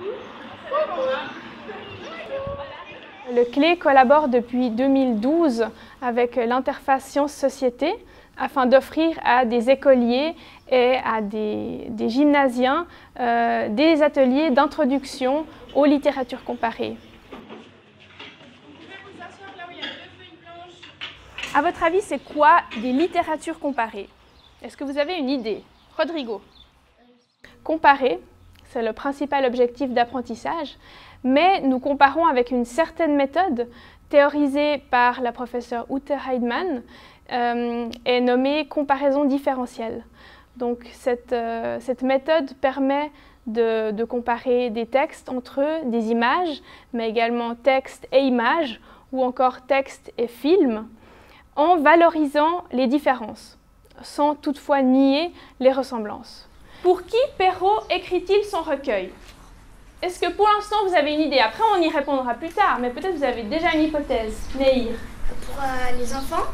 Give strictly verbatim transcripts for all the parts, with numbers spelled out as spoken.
Le C L E collabore depuis deux mille douze avec l'Interface sciences-société afin d'offrir à des écoliers et à des, des gymnasiens euh, des ateliers d'introduction aux littératures comparées. À votre avis, c'est quoi des littératures comparées? Est-ce que vous avez une idée? Rodrigo. Comparer, c'est le principal objectif d'apprentissage, mais nous comparons avec une certaine méthode théorisée par la professeure Ute Heidmann euh, et nommée comparaison différentielle. Donc cette, euh, cette méthode permet de, de comparer des textes entre eux, des images, mais également textes et images, ou encore textes et films, en valorisant les différences, sans toutefois nier les ressemblances. Pour qui Perrault écrit-il son recueil? Est-ce que pour l'instant vous avez une idée? Après on y répondra plus tard, mais peut-être vous avez déjà une hypothèse. Nehir. Pour euh, les enfants?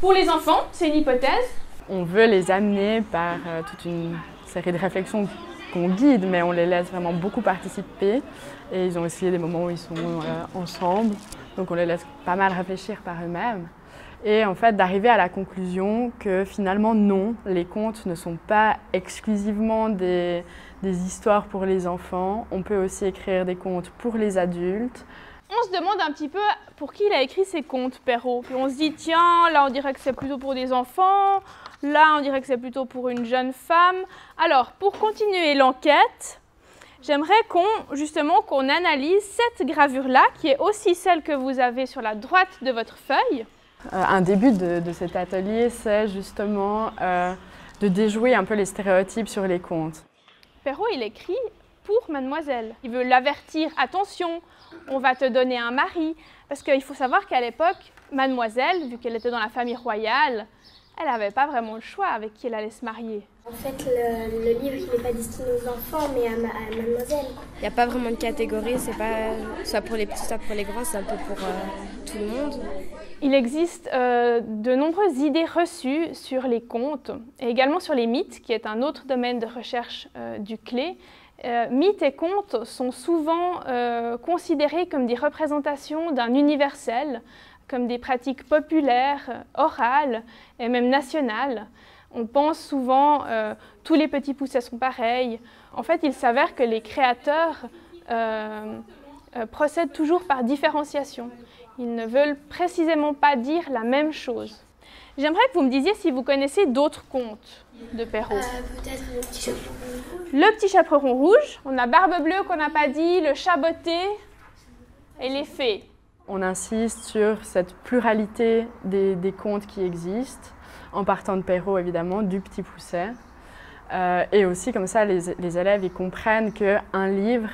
Pour les enfants, c'est une hypothèse. On veut les amener par euh, toute une série de réflexions qu'on guide, mais on les laisse vraiment beaucoup participer. Et ils ont aussi des moments où ils sont euh, ensemble, donc on les laisse pas mal réfléchir par eux-mêmes. Et en fait, d'arriver à la conclusion que finalement, non, les contes ne sont pas exclusivement des, des histoires pour les enfants. On peut aussi écrire des contes pour les adultes. On se demande un petit peu pour qui il a écrit ces contes, Perrault. Puis on se dit, tiens, là on dirait que c'est plutôt pour des enfants, là on dirait que c'est plutôt pour une jeune femme. Alors, pour continuer l'enquête, j'aimerais qu'on, justement, qu'on analyse cette gravure-là, qui est aussi celle que vous avez sur la droite de votre feuille. Euh, un début de, de cet atelier, c'est justement euh, de déjouer un peu les stéréotypes sur les contes. Perrault, il écrit pour mademoiselle. Il veut l'avertir, attention, on va te donner un mari. Parce qu'il faut savoir qu'à l'époque, mademoiselle, vu qu'elle était dans la famille royale, elle n'avait pas vraiment le choix avec qui elle allait se marier. En fait, le, le livre, il n'est pas destiné aux enfants, mais à, ma, à mademoiselle. Il n'y a pas vraiment de catégorie, c'est pas soit pour les petits, soit pour les grands, c'est un peu pour euh, tout le monde. Il existe euh, de nombreuses idées reçues sur les contes, et également sur les mythes, qui est un autre domaine de recherche euh, du C L E. Euh, mythes et contes sont souvent euh, considérés comme des représentations d'un universel, comme des pratiques populaires, orales et même nationales. On pense souvent euh, « tous les petits poucets sont pareils ». En fait, il s'avère que les créateurs euh, euh, procèdent toujours par différenciation. Ils ne veulent précisément pas dire la même chose. J'aimerais que vous me disiez si vous connaissez d'autres contes de Perrault. Euh, Peut-être le petit chaperon rouge. Le petit chaperon rouge. On a Barbe bleue qu'on n'a pas dit, le chat botté et les fées. On insiste sur cette pluralité des, des contes qui existent, en partant de Perrault évidemment, du Petit Poucet. Euh, et aussi comme ça, les, les élèves ils comprennent qu'un livre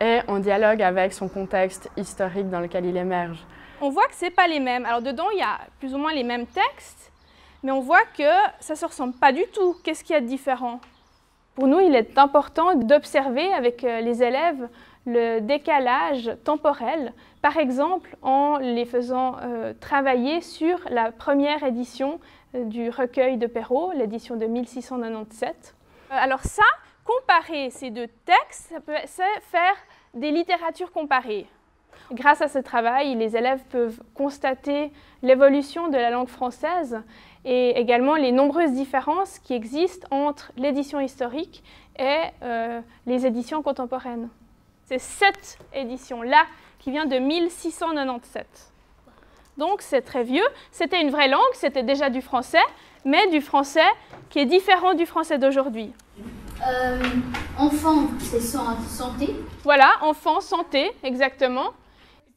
est en dialogue avec son contexte historique dans lequel il émerge. On voit que ce n'est pas les mêmes. Alors dedans, il y a plus ou moins les mêmes textes, mais on voit que ça ne se ressemble pas du tout. Qu'est-ce qu'il y a de différent? Pour nous, il est important d'observer avec les élèves le décalage temporel, par exemple en les faisant euh, travailler sur la première édition euh, du recueil de Perrault, l'édition de mille six cent quatre-vingt-dix-sept. Euh, alors ça, comparer ces deux textes, ça peut faire des littératures comparées. Grâce à ce travail, les élèves peuvent constater l'évolution de la langue française et également les nombreuses différences qui existent entre l'édition historique et euh, les éditions contemporaines. C'est cette édition-là qui vient de mille six cent quatre-vingt-dix-sept. Donc c'est très vieux. C'était une vraie langue, c'était déjà du français, mais du français qui est différent du français d'aujourd'hui. Euh, enfant, c'est santé. Voilà, enfant, santé, exactement.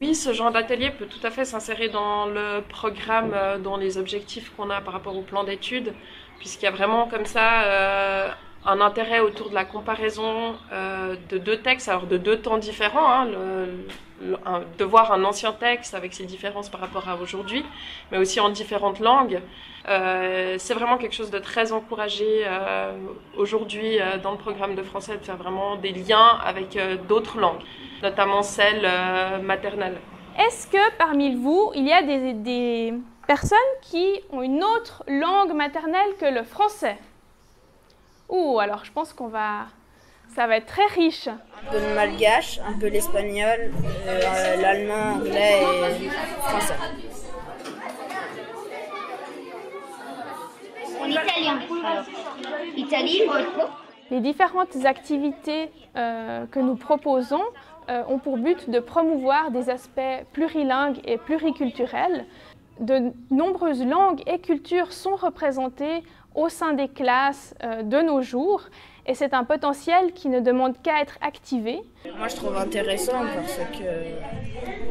Oui, ce genre d'atelier peut tout à fait s'insérer dans le programme, dans les objectifs qu'on a par rapport au plan d'études, puisqu'il y a vraiment comme ça... Euh, un intérêt autour de la comparaison euh, de deux textes, alors de deux temps différents, hein, le, le, un, de voir un ancien texte avec ses différences par rapport à aujourd'hui, mais aussi en différentes langues. Euh, c'est vraiment quelque chose de très encouragé euh, aujourd'hui euh, dans le programme de français, de faire vraiment des liens avec euh, d'autres langues, notamment celles euh, maternelles. Est-ce que parmi vous, il y a des, des personnes qui ont une autre langue maternelle que le français? Ouh, alors je pense qu'on va, Ça va être très riche. Un peu de malgache, un peu l'espagnol, euh, l'allemand, l'anglais et le français. L'italien. Italie, Morocco. Les différentes activités euh, que nous proposons euh, ont pour but de promouvoir des aspects plurilingues et pluriculturels. De nombreuses langues et cultures sont représentées au sein des classes euh, de nos jours et c'est un potentiel qui ne demande qu'à être activé. Moi je trouve intéressant parce que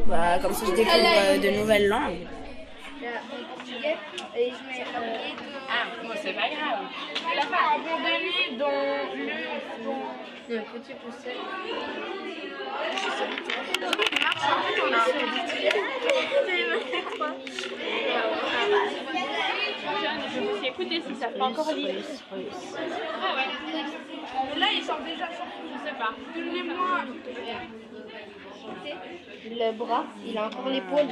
bah, comme ça je découvre euh, de nouvelles langues. Ah, bon, c'est pas grave. La part de lui dans le Petit Poucet. Je vais vous écouter si ça peut encore lire. Ah ouais. Là, ils sont déjà sortis, je sais pas. Donnez-moi. Le bras, il a encore l'épaule.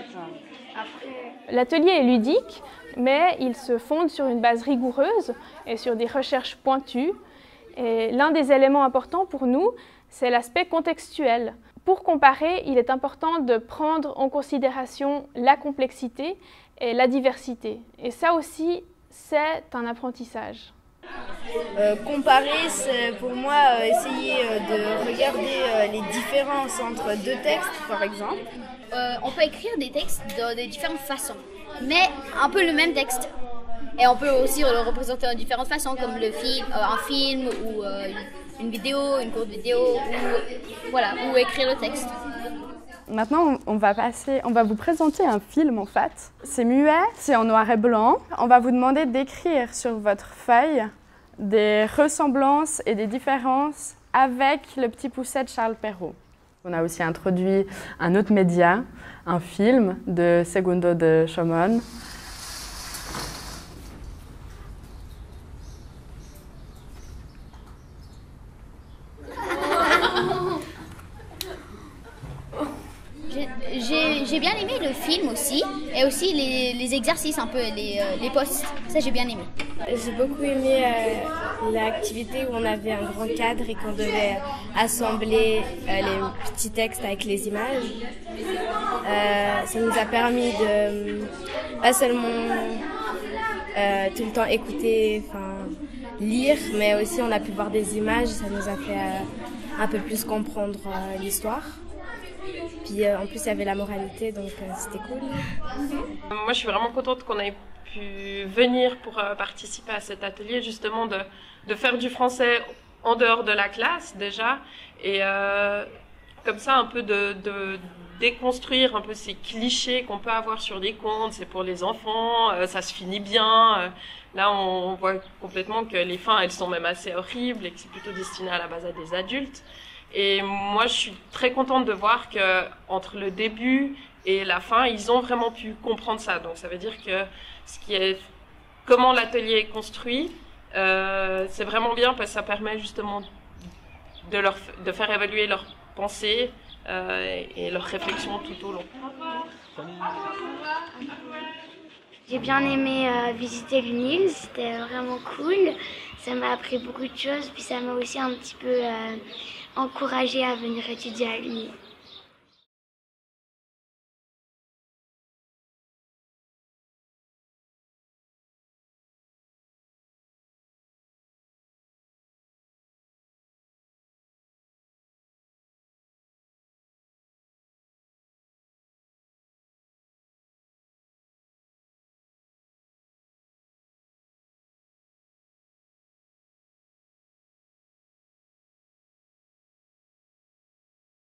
L'atelier est ludique, mais il se fonde sur une base rigoureuse et sur des recherches pointues. Et l'un des éléments importants pour nous, c'est l'aspect contextuel. Pour comparer, il est important de prendre en considération la complexité et la diversité. Et ça aussi, c'est un apprentissage. Euh, comparer, c'est pour moi euh, essayer euh, de regarder euh, les différences entre deux textes, par exemple. Euh, on peut écrire des textes de, de différentes façons, mais un peu le même texte. Et on peut aussi le représenter de différentes façons, comme le film, euh, un film ou euh, une vidéo, une courte vidéo, ou, voilà, ou écrire le texte. Maintenant, on va, passer, on va vous présenter un film en fait. C'est muet, c'est en noir et blanc. On va vous demander d'écrire sur votre feuille des ressemblances et des différences avec le Petit Poucet de Charles Perrault. On a aussi introduit un autre média, un film de Segundo de Chomón. J'ai bien aimé le film aussi, et aussi les, les exercices un peu, les, les postes, ça j'ai bien aimé. J'ai beaucoup aimé euh, l'activité où on avait un grand cadre et qu'on devait assembler euh, les petits textes avec les images. Euh, ça nous a permis de pas seulement euh, tout le temps écouter, enfin lire, mais aussi on a pu voir des images, ça nous a fait euh, un peu plus comprendre euh, l'histoire. Puis euh, en plus, il y avait la moralité, donc euh, c'était cool. Moi, je suis vraiment contente qu'on ait pu venir pour euh, participer à cet atelier, justement, de, de faire du français en dehors de la classe, déjà. Et euh, comme ça, un peu de, de déconstruire un peu ces clichés qu'on peut avoir sur les contes. C'est pour les enfants, euh, ça se finit bien. Euh, là, on voit complètement que les fins, elles sont même assez horribles et que c'est plutôt destiné à la base à des adultes. Et moi, je suis très contente de voir qu'entre le début et la fin, ils ont vraiment pu comprendre ça. Donc, ça veut dire que ce qui est, comment l'atelier est construit, euh, c'est vraiment bien parce que ça permet justement de, leur, de faire évaluer leurs pensées euh, et leurs réflexions tout au long. J'ai bien aimé euh, visiter une île, c'était vraiment cool. Ça m'a appris beaucoup de choses, puis ça m'a aussi un petit peu euh, encouragée à venir étudier à l'U N I.